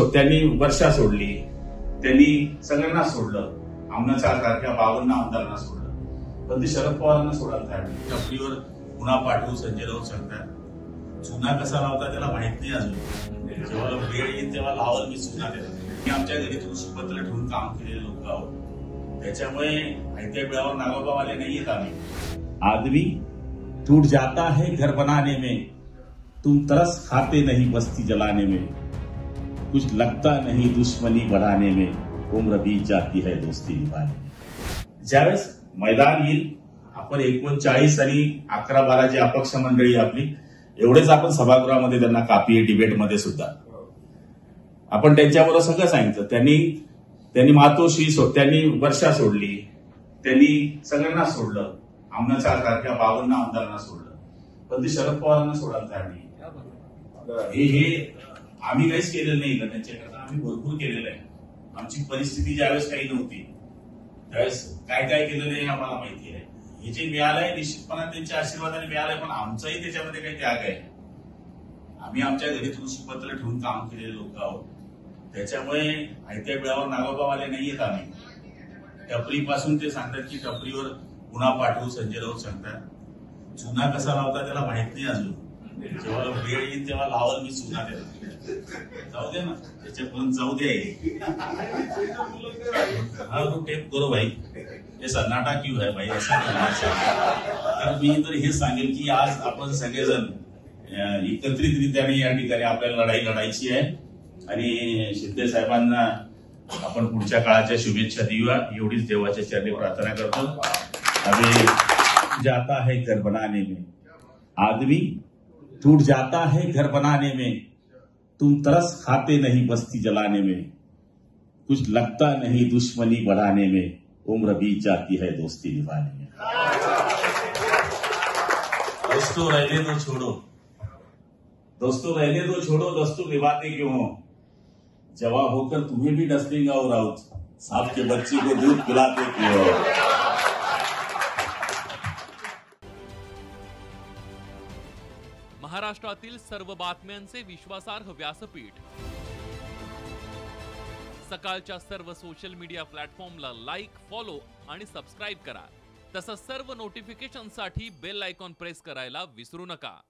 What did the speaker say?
सोत्यांनी वर्षा सोडली, त्यांनी सगळ्यांना सोडलं, आमना चार सारख्या 52 आमदारांना सोडलं, पण ते शरद पवारांना सोडायला तयार नाही. आपलीवर गुन्हा पाठवू संजय राऊत सांगतात. चुना कसा लावता त्याला माहित नाही अजून. जेव्हा वेळ येईल तेव्हा लावल मी चुना त्याला. मी आमच्या घरी तुळशी पत्र ठेवून काम केलेले लोक आहोत, त्याच्यामुळे आयत्या वेळावर नागोबावाले नाहीयेत आम्ही. आदमी टूट जाता है घर बनाने में, तुम तरस खाते नहीं बस्ती जलाने में, कुछ लगता नहीं दुश्मनी बढ़ाने में, उम्र बीत जाती है दोस्ती निभाने में. ज्यावेळेस मैदान येईल आपण 39 आणि 11-12 जी अपक्ष मंडळी आपली, एवढेच आपण सभागृहामध्ये त्यांना कापी डिबेटमध्ये सुद्धा आपण त्यांच्याबरोबर सगळं सांगितलं. त्यांनी मातोश्री त्यांनी वर्षा सोडली, त्यांनी सगळ्यांना सोडलं, आमना चार सारख्या 52 आमदारांना सोडलं, पण ते शरद पवारांना सोडायला तयार नाही. हे आम्ही काहीच केलेलं नाही, त्यांच्याकरता आम्ही भरपूर केलेलं आहे. आमची परिस्थिती ज्यावेळेस काही नव्हती त्यावेळेस काय काय केलेलं आहे आम्हाला माहिती आहे. हे जे मिळालंय निश्चितपणाने त्यांच्या आशीर्वादाने मिळालंय, पण आमचाही त्याच्यामध्ये काही त्याग आहे. आम्ही आमच्या घरी तुळशी पत्र ठेवून काम केलेले लोक आहोत, त्याच्यामुळे आयत्या वेळावर नागोबावाले नाहीयेत आम्ही. टपरीपासून ते सांगतात की टपरीवर गुन्हा पाठवू संजय राऊत सांगतात. चुना कसा लावता त्याला माहित नाही अजून. जेव्हा वेळ येईल तेव्हा लावल मी चुना त्याला. जाऊ दे ना, त्याच्यापर्यंत जाऊ दे. हा तू टेप करो भाई, हे सन्नाटा क्यू आहे भाई असं. तर मी तर हे सांगेल की आज आपण सगळेजण एकत्रितरित्याने या ठिकाणी आपल्याला लढाई लढायची आहे, आणि शिंदे साहेबांना आपण पुढच्या काळाच्या शुभेच्छा देऊया एवढीच देवाच्या चरणी प्रार्थना करतो. आणि जाता है घर बनाने में, आदमी टूट जाता है घर बनाने में, तुम तरस खाते नहीं बस्ती जलाने में, कुछ लगता नहीं दुश्मनी बढ़ाने में, उम्र बीत जाती है दोस्ती निभाने में. दोस्तों रहने दो छोड़ो, दोस्तों रहने दो छोड़ो, दोस्तों निभाते क्यों हो. जवाब होकर तुम्हें भी डस्टिंग आओ राउत साहब के बच्ची को दूध पिलाते क्यों हो. महाराष्ट्रातील सर्व बातम्यांचे विश्वासार्ह व्यासपीठ सकाळच्या सर्व सोशल मीडिया प्लॅटफॉर्मला लाईक, फॉलो आणि सबस्क्राइब करा. तसंच सर्व नोटिफिकेशनसाठी बेल आयकॉन प्रेस करायला विसरू नका.